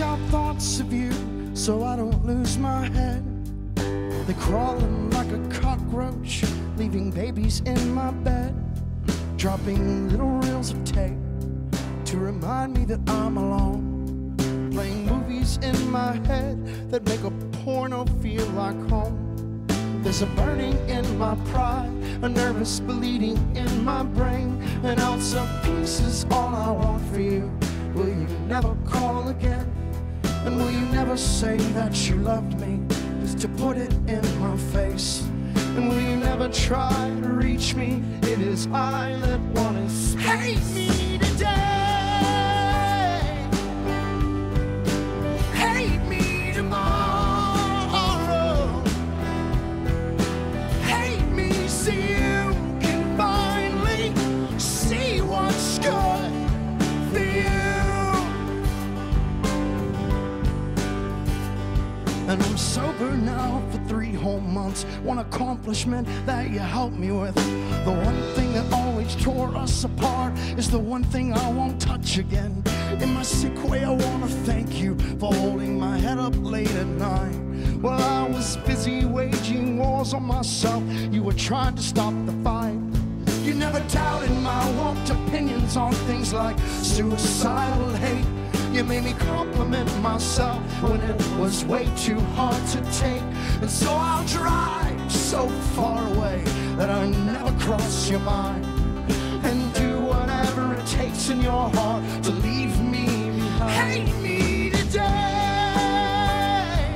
got thoughts of you, so I don't lose my head. They're crawling like a cockroach, leaving babies in my bed, dropping little reels of tape to remind me that I'm alone, playing movies in my head that make a porno feel like home. There's a burning in my pride, a nervous bleeding in my brain. An ounce of peace is all I want for you. Will you never call again? And will you never say that you loved me, just to put it in my face? And will you never try to reach me? It is I that wanna hate me today. And I'm sober now for 3 whole months. One accomplishment that you helped me with. The one thing that always tore us apart is the one thing I won't touch again. In my sick way, I wanna thank you for holding my head up late at night. While I was busy waging wars on myself, you were trying to stop the fight. You never doubted my warped opinions on things like suicidal hate. You made me compliment myself when it was way too hard to take. And so I'll drive so far away that I never cross your mind, and do whatever it takes in your heart to leave me behind. Hate me today.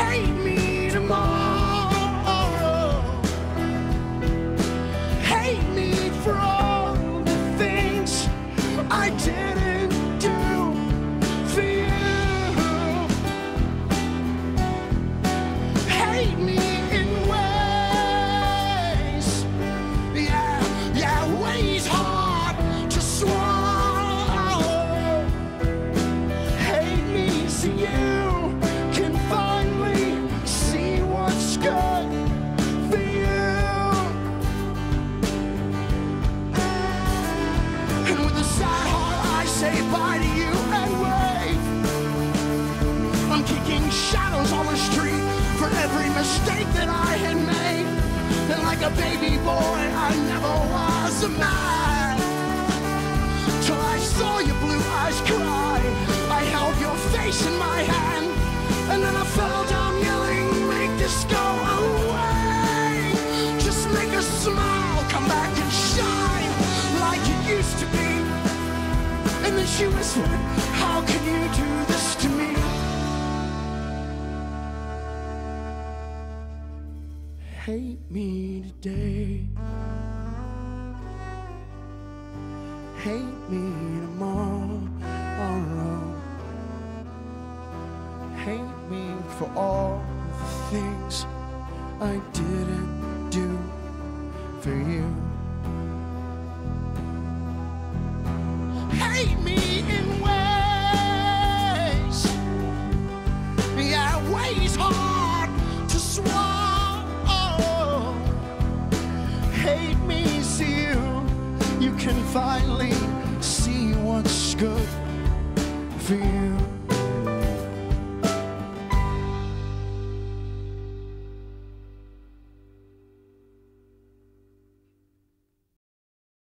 Hate me tomorrow. Hate me for all the things I didn't do for you. Hate me in ways, yeah, ways hard to swallow. Hate me so you can finally see what's good for you. And with a sad heart, say bye to you and wave. I'm kicking shadows on the street for every mistake that I had made. And like a baby boy, I never was a man, till I saw your blue eyes cry. I held your face in my hand, and then I fell down yelling, make this go away. Just make a smile, come back and shine like it used to be. And then she whispered, how can you do this to me? Hate me today. Hate me tomorrow. Hate me for all the things I didn't.